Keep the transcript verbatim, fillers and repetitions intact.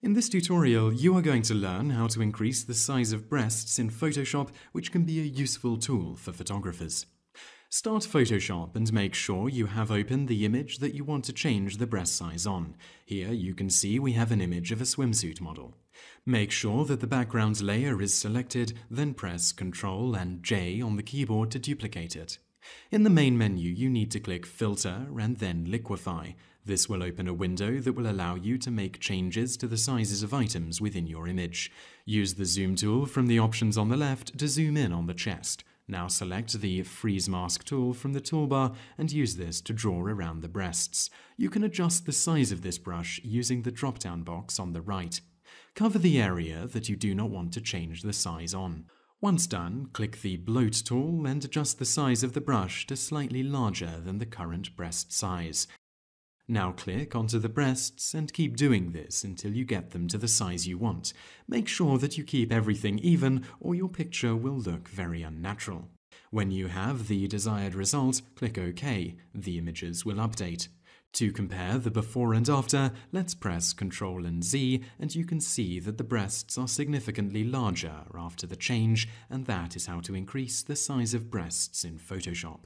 In this tutorial, you are going to learn how to increase the size of breasts in Photoshop, which can be a useful tool for photographers. Start Photoshop and make sure you have open the image that you want to change the breast size on. Here you can see we have an image of a swimsuit model. Make sure that the background layer is selected, then press Ctrl and J on the keyboard to duplicate it. In the main menu, you need to click Filter and then Liquify. This will open a window that will allow you to make changes to the sizes of items within your image. Use the Zoom tool from the options on the left to zoom in on the chest. Now select the Freeze Mask tool from the toolbar and use this to draw around the breasts. You can adjust the size of this brush using the drop-down box on the right. Cover the area that you do not want to change the size on. Once done, click the Bloat tool and adjust the size of the brush to slightly larger than the current breast size. Now click onto the breasts and keep doing this until you get them to the size you want. Make sure that you keep everything even or your picture will look very unnatural. When you have the desired result, click OK. The images will update. To compare the before and after, let's press Ctrl and Z, and you can see that the breasts are significantly larger after the change, and that is how to increase the size of breasts in Photoshop.